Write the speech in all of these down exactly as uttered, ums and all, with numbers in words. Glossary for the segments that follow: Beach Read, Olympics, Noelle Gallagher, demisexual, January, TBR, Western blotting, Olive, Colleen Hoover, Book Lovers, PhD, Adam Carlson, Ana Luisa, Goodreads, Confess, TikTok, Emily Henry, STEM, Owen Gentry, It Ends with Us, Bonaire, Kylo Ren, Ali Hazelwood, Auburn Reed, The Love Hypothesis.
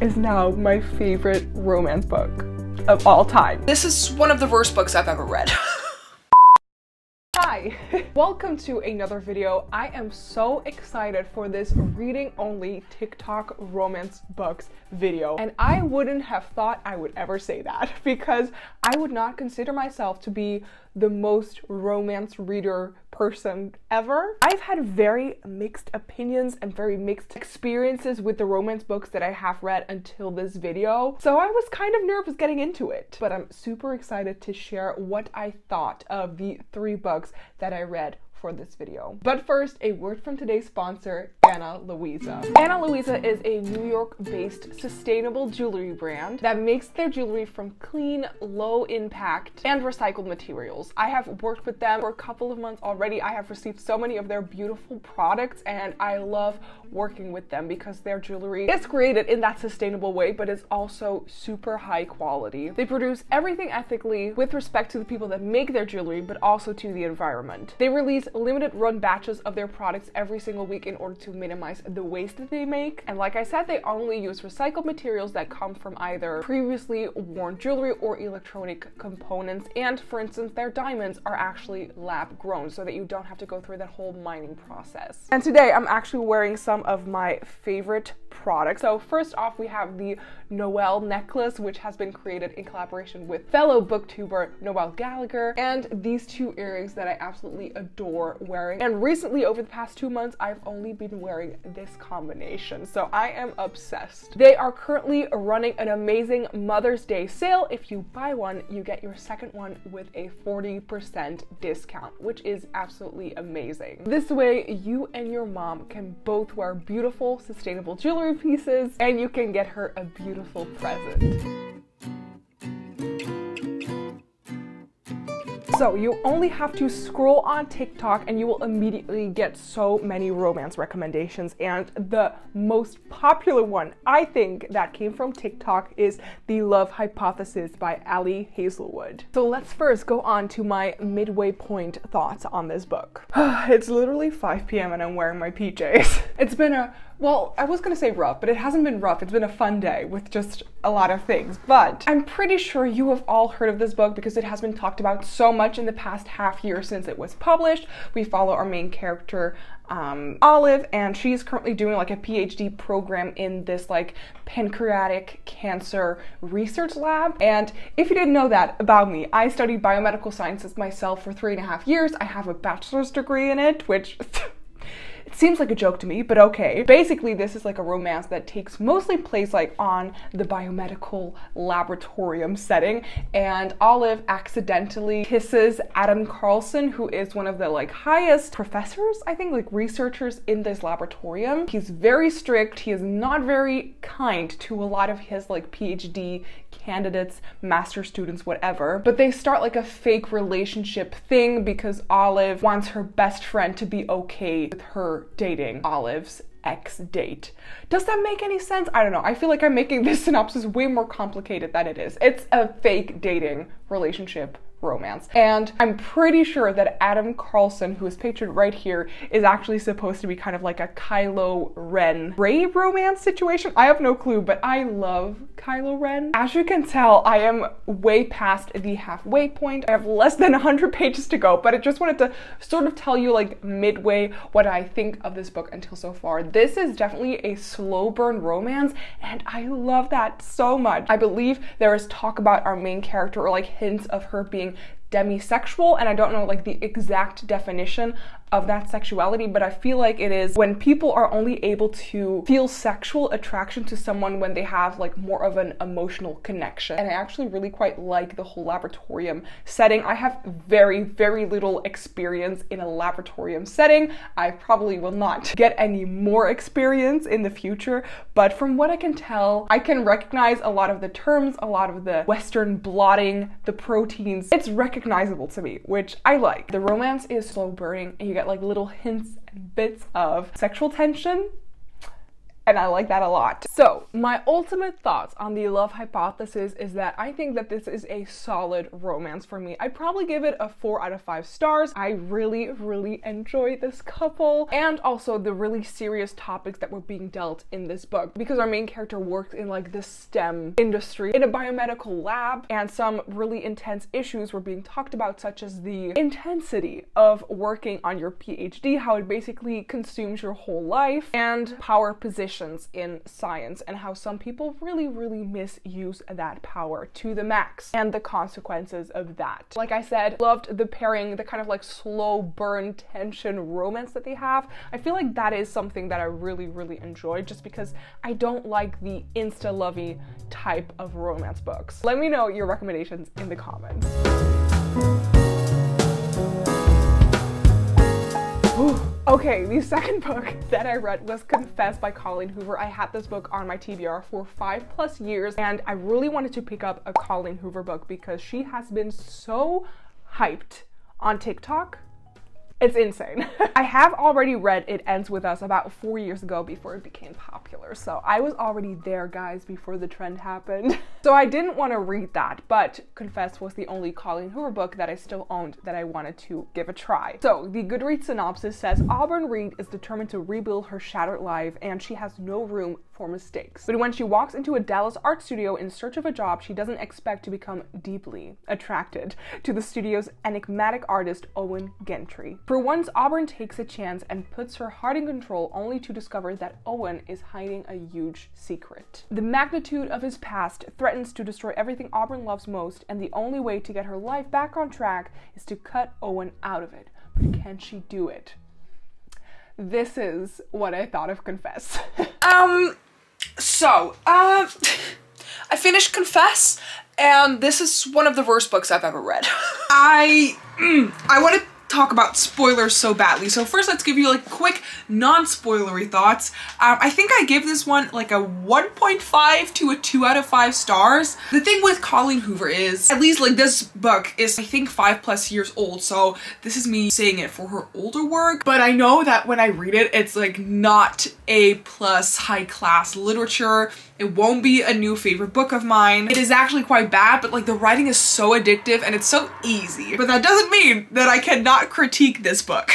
is now my favorite romance book of all time. This is one of the worst books I've ever read. Hi, welcome to another video. I am so excited for this reading only TikTok romance books video, and I wouldn't have thought I would ever say that because I would not consider myself to be the most romance reader person ever. I've had very mixed opinions and very mixed experiences with the romance books that I have read until this video, so I was kind of nervous getting into it. But I'm super excited to share what I thought of the three books that I read for this video. But first, a word from today's sponsor, Ana Luisa. Ana Luisa is a New York-based sustainable jewelry brand that makes their jewelry from clean, low-impact, and recycled materials. I have worked with them for a couple of months already. I have received so many of their beautiful products, and I love working with them because their jewelry is created in that sustainable way, but it's also super high quality. They produce everything ethically with respect to the people that make their jewelry, but also to the environment. They release limited run batches of their products every single week in order to minimize the waste that they make. And like I said, they only use recycled materials that come from either previously worn jewelry or electronic components. And for instance, their diamonds are actually lab grown so that you don't have to go through that whole mining process. And today I'm actually wearing some of my favorite products. So first off, we have the Noelle necklace, which has been created in collaboration with fellow booktuber Noelle Gallagher, and these two earrings that I absolutely adore wearing. And recently, over the past two months, I've only been wearing this combination, so I am obsessed. They are currently running an amazing Mother's Day sale. If you buy one, you get your second one with a forty percent discount, which is absolutely amazing. This way, you and your mom can both wear beautiful, sustainable jewelry pieces, and you can get her a beautiful present. So you only have to scroll on TikTok and you will immediately get so many romance recommendations. And the most popular one, I think, that came from TikTok is The Love Hypothesis by Ali Hazelwood. So let's first go on to my midway point thoughts on this book. It's literally five p m and I'm wearing my P Js. It's been a, well, I was gonna say rough, but it hasn't been rough. It's been a fun day with just a lot of things, but I'm pretty sure you have all heard of this book because it has been talked about so much in the past half year since it was published. We follow our main character, um, Olive, and she's currently doing like a P H D program in this like pancreatic cancer research lab. And if you didn't know that about me, I studied biomedical sciences myself for three and a half years. I have a bachelor's degree in it, which it seems like a joke to me, but okay. Basically, this is like a romance that takes mostly place like on the biomedical laboratorium setting, and Olive accidentally kisses Adam Carlson, who is one of the like highest professors, I think, like researchers in this laboratorium. He's very strict. He is not very kind to a lot of his like P H D candidates, master students, whatever. But they start like a fake relationship thing because Olive wants her best friend to be okay with her dating Olive's ex date. Does that make any sense? I don't know. I feel like I'm making this synopsis way more complicated than it is. It's a fake dating relationship romance. And I'm pretty sure that Adam Carlson, who is pictured right here, is actually supposed to be kind of like a Kylo Ren brave romance situation. I have no clue, but I love Kylo Ren. As you can tell, I am way past the halfway point. I have less than one hundred pages to go, but I just wanted to sort of tell you like midway what I think of this book until so far. This is definitely a slow burn romance, and I love that so much. I believe there is talk about our main character or like hints of her being demisexual, and I don't know like the exact definition of that sexuality, but I feel like it is when people are only able to feel sexual attraction to someone when they have like more of an emotional connection. And I actually really quite like the whole laboratorium setting. I have very, very little experience in a laboratorium setting. I probably will not get any more experience in the future, but from what I can tell, I can recognize a lot of the terms, a lot of the Western blotting, the proteins. It's recognizable to me, which I like. The romance is slow burning, and you get like little hints and bits of sexual tension and I like that a lot. So my ultimate thoughts on The Love Hypothesis is that I think that this is a solid romance for me. I probably give it a four out of five stars. I really, really enjoy this couple and also the really serious topics that were being dealt in this book, because our main character worked in like the STEM industry in a biomedical lab, and some really intense issues were being talked about, such as the intensity of working on your PhD, how it basically consumes your whole life, and power positions in science, and how some people really, really misuse that power to the max and the consequences of that. Like I said, loved the pairing, the kind of like slow burn tension romance that they have. I feel like that is something that I really, really enjoyed, just because I don't like the insta-lovey type of romance books. Let me know your recommendations in the comments. Ooh. Okay, the second book that I read was Confess by Colleen Hoover. I had this book on my T B R for five plus years, and I really wanted to pick up a Colleen Hoover book because she has been so hyped on TikTok. It's insane. I have already read It Ends With Us about four years ago before it became popular. So I was already there, guys, before the trend happened. So I didn't want to read that, but Confess was the only Colleen Hoover book that I still owned that I wanted to give a try. So the Goodreads synopsis says, Auburn Reed is determined to rebuild her shattered life, and she has no room for mistakes. But when she walks into a Dallas art studio in search of a job, she doesn't expect to become deeply attracted to the studio's enigmatic artist, Owen Gentry. For once, Auburn takes a chance and puts her heart in control, only to discover that Owen is hiding a huge secret. The magnitude of his past threatens to destroy everything Auburn loves most, and the only way to get her life back on track is to cut Owen out of it. But can she do it? This is what I thought of Confess. um, so, uh, I finished Confess, and this is one of the worst books I've ever read. I, mm, I wanted to talk about spoilers so badly. So first, let's give you like quick non-spoilery thoughts. Um, I think I give this one like a one point five to a two out of five stars. The thing with Colleen Hoover is, at least like this book is I think five plus years old. So this is me saying it for her older work, but I know that when I read it, it's like not A plus high class literature. It won't be a new favorite book of mine. It is actually quite bad, but like the writing is so addictive and it's so easy. But that doesn't mean that I cannot critique this book.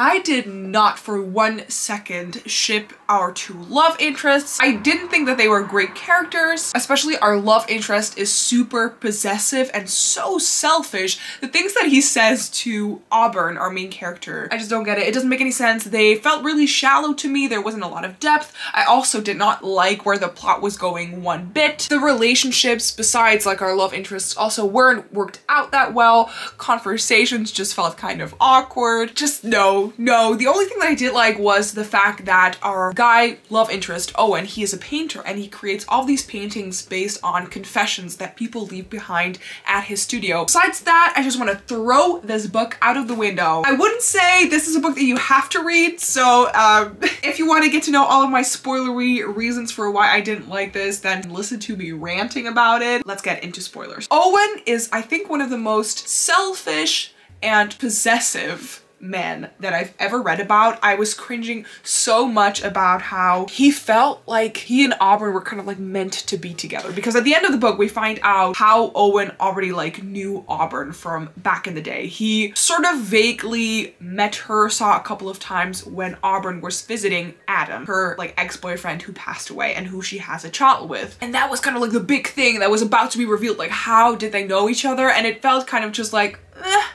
I did not for one second ship our two love interests. I didn't think that they were great characters, especially our love interest is super possessive and so selfish. The things that he says to Auburn, our main character, I just don't get it. It doesn't make any sense. They felt really shallow to me. There wasn't a lot of depth. I also did not like where the plot was going one bit. The relationships besides like our love interests also weren't worked out that well. Conversations just felt kind of awkward. Just no, no. The only thing that I did like was the fact that our guy love interest, Owen, he is a painter and he creates all these paintings based on confessions that people leave behind at his studio. Besides that, I just want to throw this book out of the window. I wouldn't say this is a book that you have to read. So um, if you want to get to know all of my spoilery reasons for why I didn't like this, then listen to me ranting about it. Let's get into spoilers. Owen is, I think, one of the most selfish and possessive men that I've ever read about. I was cringing so much about how he felt like he and Auburn were kind of like meant to be together, because at the end of the book we find out how Owen already like knew Auburn from back in the day. He sort of vaguely met her, saw a couple of times when Auburn was visiting Adam, her like ex-boyfriend who passed away and who she has a child with. And that was kind of like the big thing that was about to be revealed, like how did they know each other? And it felt kind of just like,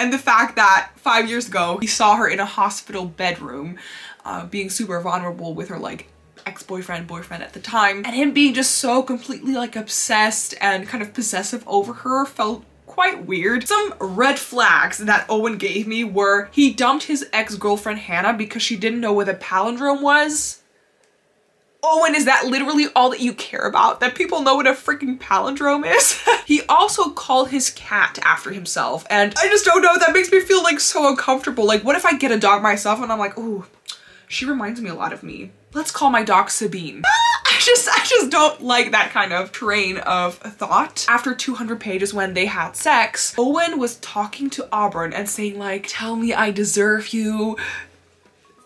and the fact that five years ago he saw her in a hospital bedroom uh, being super vulnerable with her like ex-boyfriend, boyfriend at the time, and him being just so completely like obsessed and kind of possessive over her felt quite weird. Some red flags that Owen gave me were he dumped his ex-girlfriend Hannah because she didn't know what a palindrome was. Owen, is that literally all that you care about? That people know what a freaking palindrome is? He also called his cat after himself, and I just don't know, that makes me feel like so uncomfortable. Like, what if I get a dog myself and I'm like, ooh, she reminds me a lot of me. Let's call my dog Sabine. I just, I just don't like that kind of train of thought. After two hundred pages when they had sex, Owen was talking to Auburn and saying like, tell me I deserve you.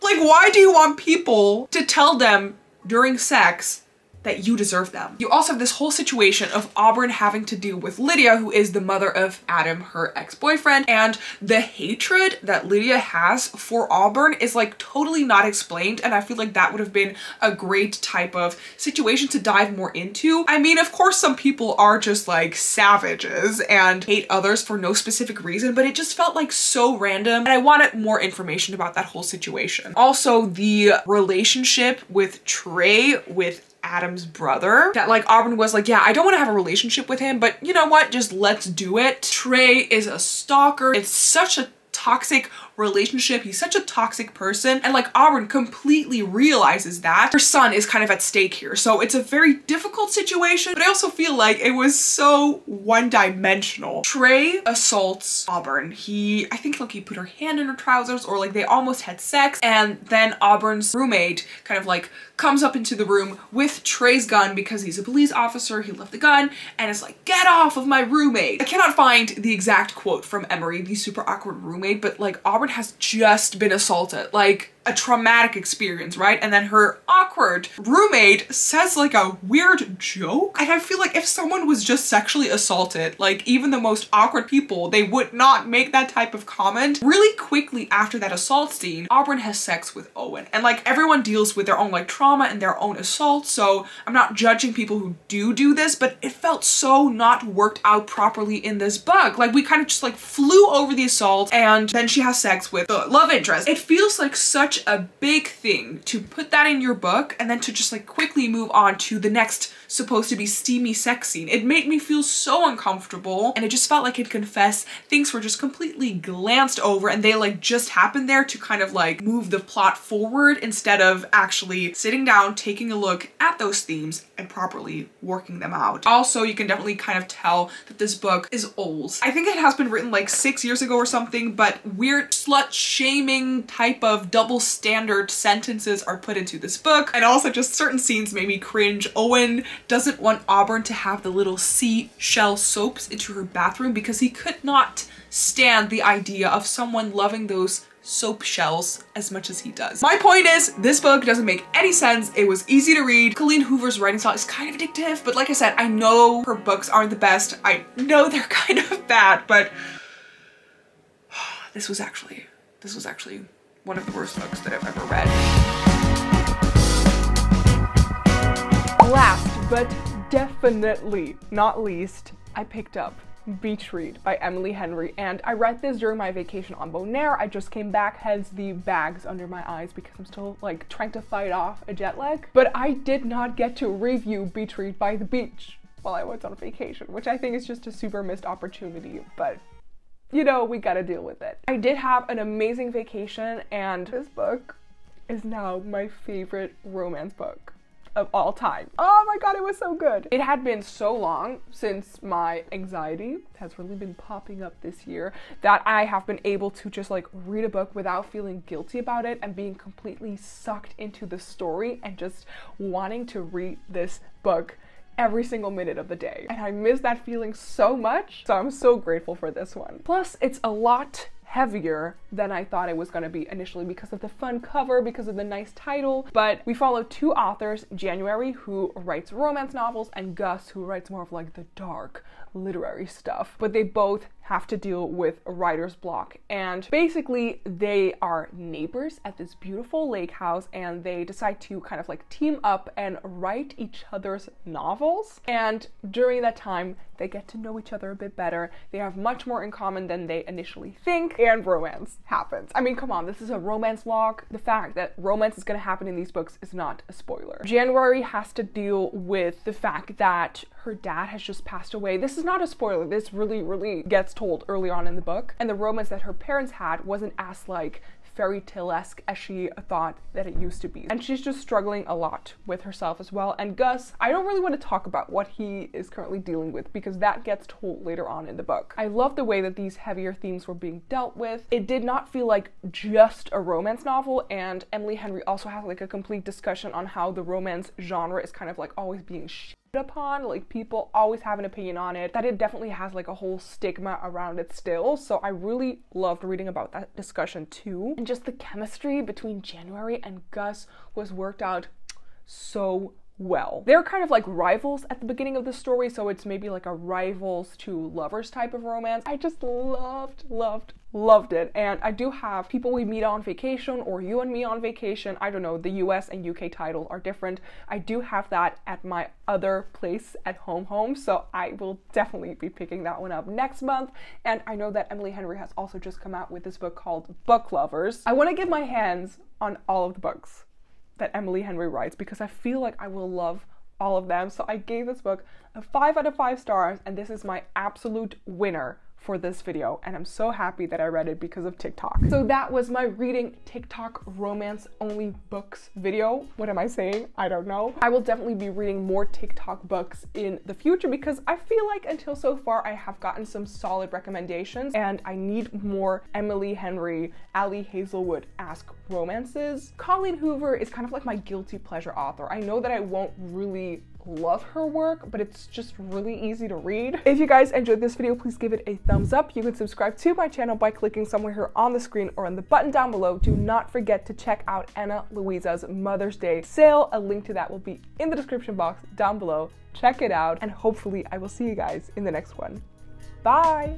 Like, why do you want people to tell them during sex that you deserve them. You also have this whole situation of Auburn having to deal with Lydia, who is the mother of Adam, her ex-boyfriend, and the hatred that Lydia has for Auburn is like totally not explained, and I feel like that would have been a great type of situation to dive more into. I mean, of course some people are just like savages and hate others for no specific reason, but it just felt like so random, and I wanted more information about that whole situation. Also the relationship with Trey, with Adam's brother, that like Auburn was like, yeah, I don't want to have a relationship with him, but you know what, just let's do it. Trey is a stalker. It's such a toxic relationship. He's such a toxic person, and like Auburn completely realizes that her son is kind of at stake here. So it's a very difficult situation, but I also feel like it was so one-dimensional. Trey assaults Auburn. He, I think like he put her hand in her trousers, or like they almost had sex, and then Auburn's roommate kind of like comes up into the room with Trey's gun because he's a police officer, he left the gun, and it's like, get off of my roommate. I cannot find the exact quote from Emery, the super awkward roommate, but like Auburn has just been assaulted, like a traumatic experience, right? And then her awkward roommate says like a weird joke. And I feel like if someone was just sexually assaulted, like even the most awkward people, they would not make that type of comment. Really quickly after that assault scene, Auburn has sex with Owen, and like everyone deals with their own like trauma and their own assault. So I'm not judging people who do do this, but it felt so not worked out properly in this book. Like we kind of just like flew over the assault, and then she has sex with the love interest. It feels like such a big thing to put that in your book and then to just like quickly move on to the next supposed to be steamy sex scene. It made me feel so uncomfortable, and it just felt like in Confess things were just completely glanced over, and they like just happened there to kind of like move the plot forward instead of actually sitting down, taking a look at those themes and properly working them out. Also, you can definitely kind of tell that this book is old. I think it has been written like six years ago or something, but weird slut shaming type of double standard sentences are put into this book, and also just certain scenes made me cringe. Owen doesn't want Auburn to have the little seashell soaps into her bathroom because he could not stand the idea of someone loving those soap shells as much as he does. My point is, this book doesn't make any sense. It was easy to read. Colleen Hoover's writing style is kind of addictive, but like I said, I know her books aren't the best. I know they're kind of bad, but this was actually, this was actually one of the worst books that I've ever read. Last, but definitely not least, I picked up Beach Read by Emily Henry, and I read this during my vacation on Bonaire. I just came back, hence the bags under my eyes because I'm still like trying to fight off a jet lag. But I did not get to review Beach Read by the beach while I was on vacation, which I think is just a super missed opportunity, but you know, we gotta deal with it. I did have an amazing vacation, and this book is now my favorite romance book of all time. Oh my god, it was so good. It had been so long since my anxiety has really been popping up this year that I have been able to just like read a book without feeling guilty about it and being completely sucked into the story and just wanting to read this book every single minute of the day. And I miss that feeling so much, so I'm so grateful for this one. Plus, it's a lot heavier than I thought it was gonna be initially because of the fun cover, because of the nice title. But we follow two authors, January, who writes romance novels, and Gus, who writes more of like the dark literary stuff. But they both have to deal with a writer's block. And basically they are neighbors at this beautiful lake house, and they decide to kind of like team up and write each other's novels. And during that time, they get to know each other a bit better. They have much more in common than they initially think, and romance happens. I mean, come on, this is a romance log. The fact that romance is gonna happen in these books is not a spoiler. January has to deal with the fact that her dad has just passed away. This is not a spoiler. This really, really gets told early on in the book. And the romance that her parents had wasn't as like fairy tale-esque as she thought that it used to be. And she's just struggling a lot with herself as well. And Gus, I don't really want to talk about what he is currently dealing with because that gets told later on in the book. I love the way that these heavier themes were being dealt with. It did not feel like just a romance novel, and Emily Henry also has like a complete discussion on how the romance genre is kind of like always being sh- upon, like people always have an opinion on it, that it definitely has like a whole stigma around it still. So I really loved reading about that discussion too, and just the chemistry between January and Gus was worked out so well. They're kind of like rivals at the beginning of the story, so it's maybe like a rivals to lovers type of romance. I just loved, loved, loved it. And I do have People We Meet on Vacation or You and Me on Vacation. I don't know, the U S and U K titles are different. I do have that at my other place at home home, so I will definitely be picking that one up next month. And I know that Emily Henry has also just come out with this book called Book Lovers. I want to give my hands on all of the books that Emily Henry writes because I feel like I will love all of them. So I gave this book a five out of five stars, and this is my absolute winner for this video, and I'm so happy that I read it because of TikTok. So that was my reading TikTok romance only books video. What am I saying? I don't know. I will definitely be reading more TikTok books in the future because I feel like until so far I have gotten some solid recommendations, and I need more Emily Henry, Ali Hazelwood-esque romances. Colleen Hoover is kind of like my guilty pleasure author. I know that I won't really love her work, but it's just really easy to read. If you guys enjoyed this video, please give it a thumbs up. You can subscribe to my channel by clicking somewhere here on the screen or on the button down below. Do not forget to check out Ana Luisa's Mother's Day sale. A link to that will be in the description box down below. Check it out, and hopefully I will see you guys in the next one. Bye!